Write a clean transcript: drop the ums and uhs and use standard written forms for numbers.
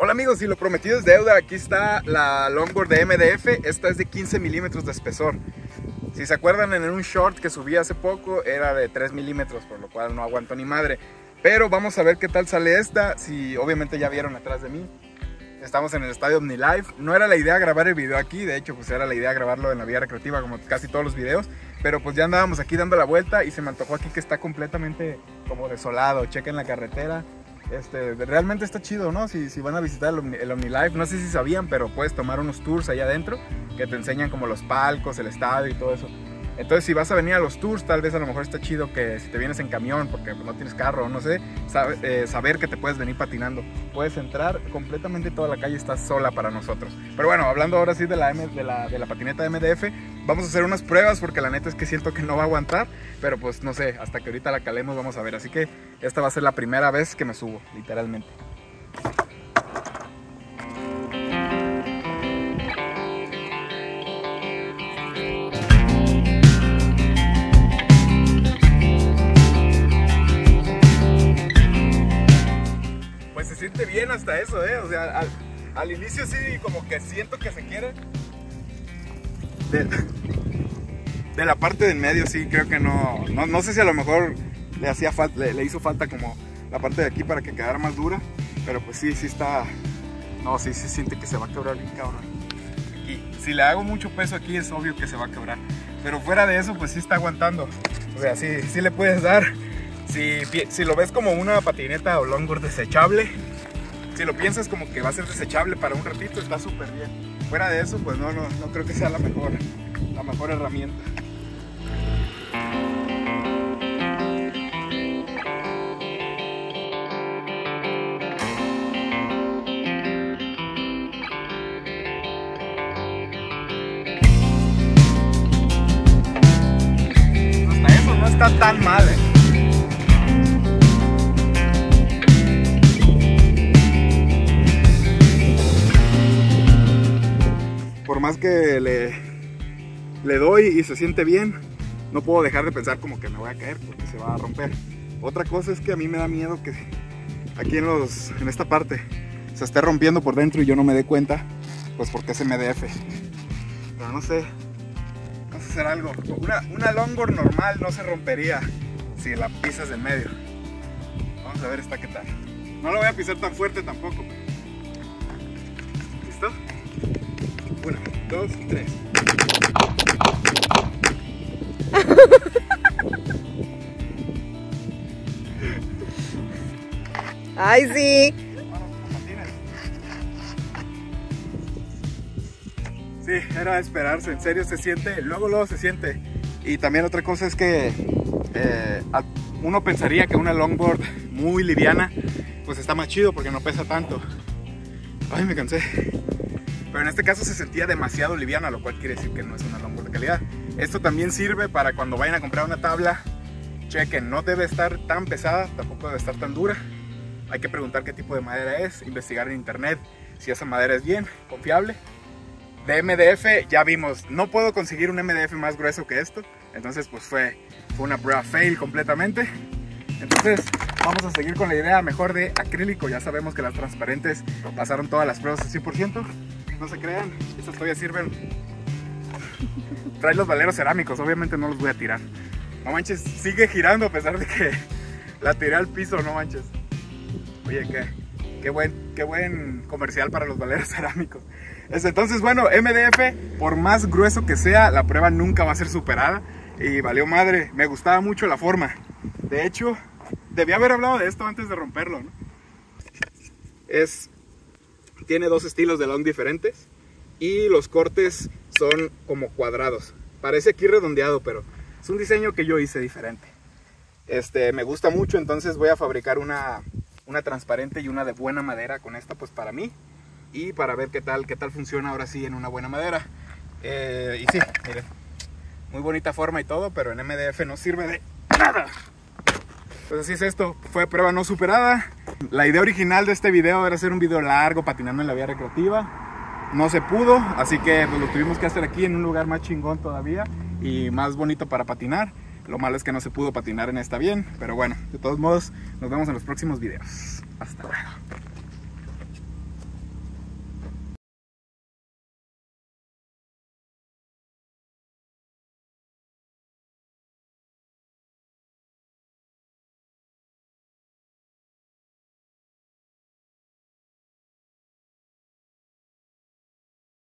Hola amigos, y lo prometido es deuda. Aquí está la longboard de MDF. Esta es de 15 milímetros de espesor. Si se acuerdan, en un short que subí hace poco era de 3 milímetros, por lo cual no aguantó ni madre. Pero vamos a ver qué tal sale esta. Si obviamente ya vieron atrás de mí, estamos en el estadio OmniLife. No era la idea grabar el video aquí, de hecho pues era la idea grabarlo en la vía recreativa como casi todos los videos. Pero pues ya andábamos aquí dando la vuelta y se me antojó aquí que está completamente como desolado. Chequen la carretera. Realmente está chido, ¿no? Si van a visitar el OmniLife, no sé si sabían, pero puedes tomar unos tours allá adentro que te enseñan como los palcos, el estadio y todo eso. Entonces si vas a venir a los tours, tal vez a lo mejor está chido que si te vienes en camión porque no tienes carro, no sé, saber que te puedes venir patinando. Puedes entrar completamente, toda la calle está sola para nosotros. Pero bueno, hablando ahora sí de la patineta MDF, vamos a hacer unas pruebas porque la neta es que siento que no va a aguantar. Pero pues no sé, hasta que ahorita la calemos vamos a ver. Así que esta va a ser la primera vez que me subo, literalmente. Bien hasta eso, o sea, al inicio sí como que siento que se quiere de la parte del medio. Sí, creo que no sé si a lo mejor le hizo falta como la parte de aquí para que quedara más dura, pero pues sí está, no, sí se siente que se va a quebrar bien cabrón. Aquí, si le hago mucho peso aquí es obvio que se va a quebrar, pero fuera de eso pues sí está aguantando. O sea, sí le puedes dar. Si lo ves como una patineta o longboard desechable, si lo piensas como que va a ser desechable para un ratito, está súper bien. Fuera de eso, pues no creo que sea la mejor herramienta. Hasta eso no está tan mal, que le doy y se siente bien, no puedo dejar de pensar como que me voy a caer porque se va a romper. Otra cosa es que a mí me da miedo que aquí en esta parte se esté rompiendo por dentro y yo no me dé cuenta, pues porque es MDF. Pero no sé, vamos a hacer algo. Una longboard normal no se rompería si la pisas en medio. Vamos a ver esta qué tal. No la voy a pisar tan fuerte tampoco. ¿Listo? 1, 2, 3. Ay, sí. Sí, era de esperarse. En serio se siente, luego se siente. Y también otra cosa es que uno pensaría que una longboard muy liviana pues está más chido porque no pesa tanto. Ay, me cansé. Pero en este caso se sentía demasiado liviana, lo cual quiere decir que no es una longboard de calidad. Esto también sirve para cuando vayan a comprar una tabla. Chequen, no debe estar tan pesada, tampoco debe estar tan dura. Hay que preguntar qué tipo de madera es, investigar en internet si esa madera es bien confiable. De MDF ya vimos, no puedo conseguir un MDF más grueso que esto. Entonces pues fue una prueba fail completamente. Entonces vamos a seguir con la idea mejor de acrílico. Ya sabemos que las transparentes pasaron todas las pruebas al 100%. No se crean, estas todavía sirven. Trae los valeros cerámicos, obviamente no los voy a tirar. No manches, sigue girando a pesar de que la tiré al piso, no manches. Oye, qué buen comercial para los valeros cerámicos. Entonces, bueno, MDF, por más grueso que sea, la prueba nunca va a ser superada. Y valió madre, me gustaba mucho la forma. De hecho, debía haber hablado de esto antes de romperlo, ¿no? Tiene dos estilos de long diferentes y los cortes son como cuadrados. Parece aquí redondeado, pero es un diseño que yo hice diferente. Me gusta mucho, entonces voy a fabricar una transparente y una de buena madera con esta, pues para mí. Y para ver qué tal funciona ahora sí en una buena madera. Y sí, miren, muy bonita forma y todo, pero en MDF no sirve de nada. Pues así es esto, fue prueba no superada. La idea original de este video era hacer un video largo patinando en la vía recreativa. No se pudo, así que pues, lo tuvimos que hacer aquí en un lugar más chingón todavía y más bonito para patinar. Lo malo es que no se pudo patinar en esta bien, pero bueno, de todos modos nos vemos en los próximos videos. Hasta luego.